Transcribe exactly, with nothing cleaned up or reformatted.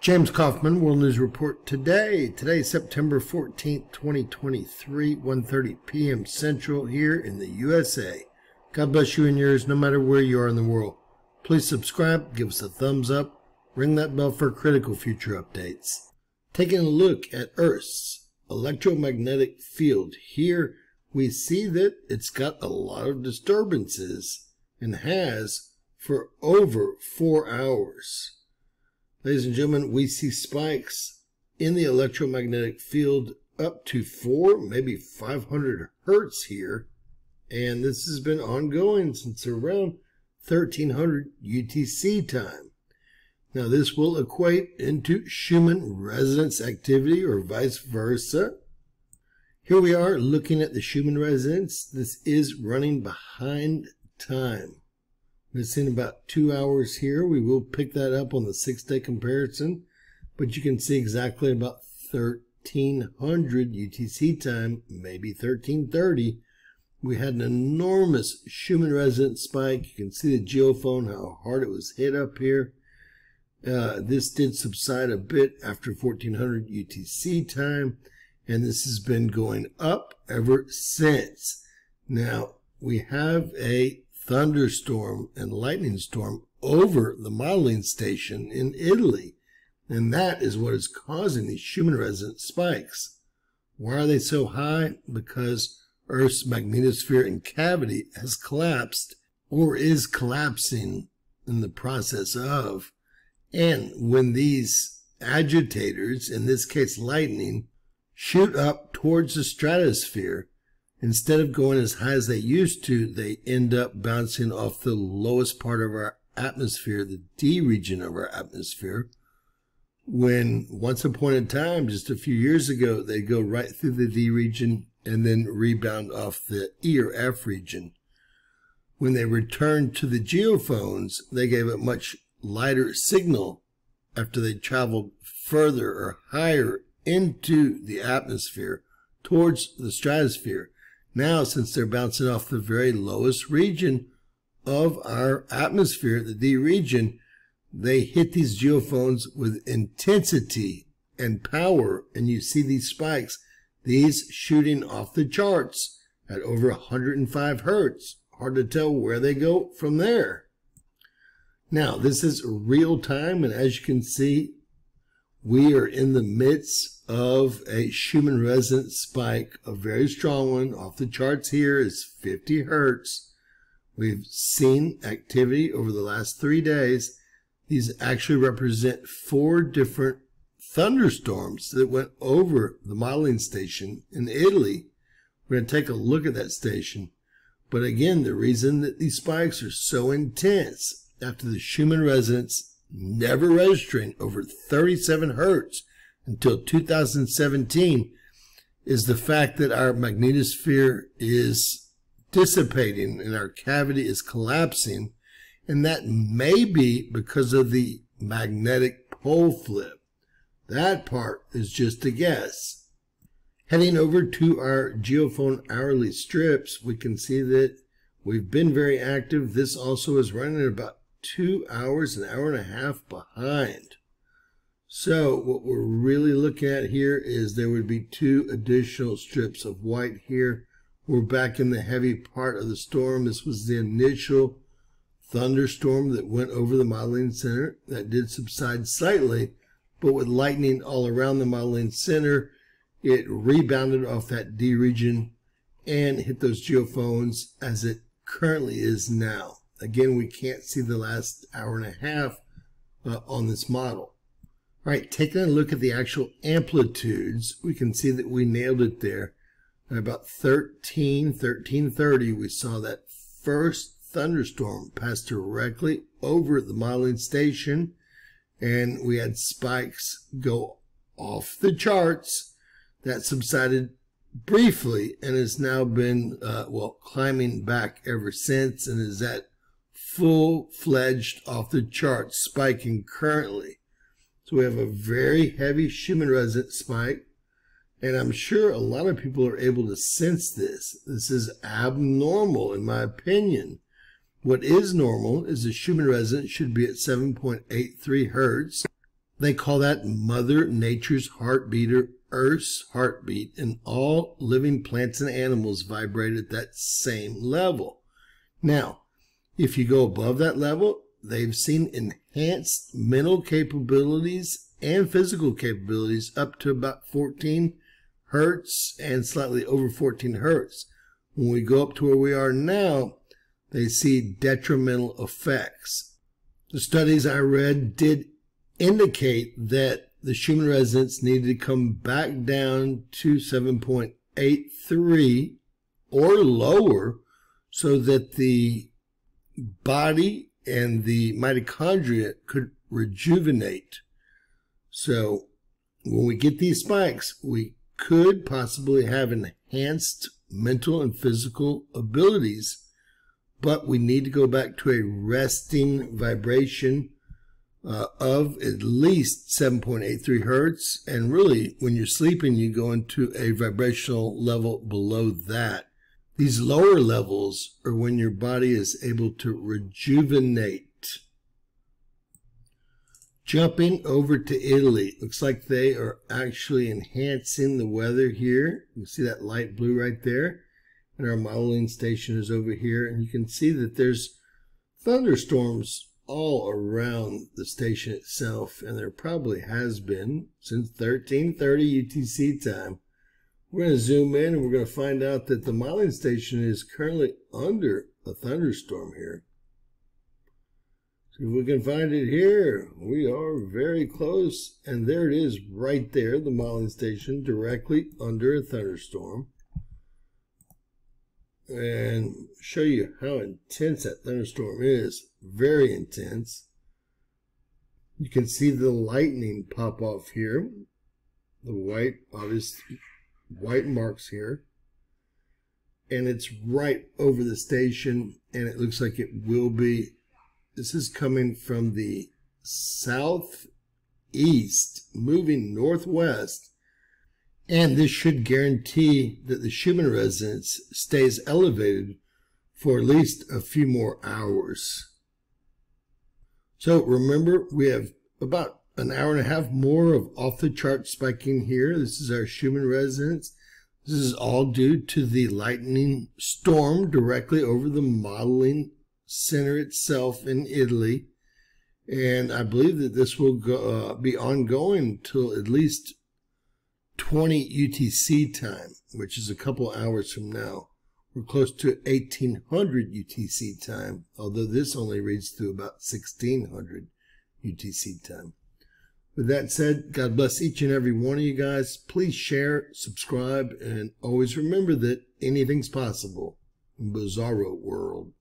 James Kaufman, World News Report Today. Today, September fourteenth, twenty twenty-three, one thirty p m Central here in the U S A. God bless you and yours, no matter where you are in the world. Please subscribe, give us a thumbs up, ring that bell for critical future updates. Taking a look at Earth's electromagnetic field here, we see that it's got a lot of disturbances and has for over four hours. Ladies and gentlemen, we see spikes in the electromagnetic field up to four, maybe five hundred hertz here. And this has been ongoing since around thirteen hundred U T C time. Now this will equate into Schumann resonance activity or vice versa. Here we are looking at the Schumann resonance. This is running behind time. It's in about two hours here. We will pick that up on the six-day comparison, but you can see exactly about thirteen hundred U T C time, maybe thirteen thirty. We had an enormous Schumann resonance spike. You can see the geophone, how hard it was hit up here. Uh, this did subside a bit after fourteen hundred U T C time, and this has been going up ever since. Now, we have a thunderstorm and lightning storm over the modeling station in Italy, and that is what is causing these Schumann resonance spikes. Why are they so high? Because Earth's magnetosphere and cavity has collapsed or is collapsing in the process of, and when these agitators, in this case lightning, shoot up towards the stratosphere, instead of going as high as they used to, they end up bouncing off the lowest part of our atmosphere, the D region of our atmosphere, when once upon a time, just a few years ago, they go right through the D region and then rebound off the E or F region. When they returned to the geophones, they gave a much lighter signal after they traveled further or higher into the atmosphere towards the stratosphere. Now, since they're bouncing off the very lowest region of our atmosphere, the D region, they hit these geophones with intensity and power, and you see these spikes, these shooting off the charts at over one hundred five hertz. Hard to tell where they go from there. Now, this is real time, and as you can see, we are in the midst of a Schumann resonance spike, a very strong one. Off the charts here is fifty hertz. We've seen activity over the last three days. These actually represent four different thunderstorms that went over the modeling station in Italy. We're going to take a look at that station. But again, the reason that these spikes are so intense after the Schumann resonance, never registering over thirty-seven hertz until two thousand seventeen, is the fact that our magnetosphere is dissipating and our cavity is collapsing, and that may be because of the magnetic pole flip. That part is just a guess. Heading over to our geophone hourly strips, we can see that we've been very active. This also is running at about two hours, an hour and a half behind. So what we're really looking at here is there would be two additional strips of white here. We're back in the heavy part of the storm. This was the initial thunderstorm that went over the modeling center. That did subside slightly, but with lightning all around the modeling center, it rebounded off that D region and hit those geophones as it currently is now. Again, we can't see the last hour and a half uh, on this model. All right, taking a look at the actual amplitudes, we can see that we nailed it there. At about thirteen, thirteen thirty, we saw that first thunderstorm pass directly over the modeling station, and we had spikes go off the charts. That subsided briefly and has now been, uh, well, climbing back ever since, and is at full-fledged off the charts, spiking currently. So we have a very heavy Schumann resonance spike, and I'm sure a lot of people are able to sense this. This is abnormal, in my opinion. What is normal is the Schumann resonance should be at seven point eight three hertz. They call that Mother Nature's heartbeat, or Earth's heartbeat, and all living plants and animals vibrate at that same level. Now, if you go above that level, they've seen enhanced mental capabilities and physical capabilities up to about fourteen hertz and slightly over fourteen hertz. When we go up to where we are now, they see detrimental effects. The studies I read did indicate that the Schumann resonance needed to come back down to seven point eight three or lower so that the body and the mitochondria could rejuvenate. So when we get these spikes, we could possibly have enhanced mental and physical abilities, but we need to go back to a resting vibration Uh, of at least seven point eight three hertz, and really when you're sleeping you go into a vibrational level below that. These lower levels are when your body is able to rejuvenate. Jumping over to Italy, looks like they are actually enhancing the weather here. You can see that light blue right there, and our modeling station is over here, and you can see that there's thunderstorms all around the station itself, and there probably has been since thirteen thirty U T C time. We're going to zoom in and we're going to find out that the modeling station is currently under a thunderstorm here. So if we can find it here, we are very close, and there it is right there, the modeling station directly under a thunderstorm. And show you how intense that thunderstorm is. Very intense. You can see the lightning pop off here, the white obvious white marks here, and it's right over the station, and it looks like it will be. This is coming from the southeast, moving northwest. And this should guarantee that the Schumann resonance stays elevated for at least a few more hours. So remember, we have about an hour and a half more of off-the-chart spiking here. This is our Schumann resonance. This is all due to the lightning storm directly over the modeling center itself in Italy. And I believe that this will go, uh, be ongoing until at least twenty U T C time, which is a couple hours from now. We're close to eighteen hundred U T C time, although this only reads through about sixteen hundred U T C time. With that said, God bless each and every one of you guys. Please share, subscribe, and always remember that anything's possible in Bizarro World.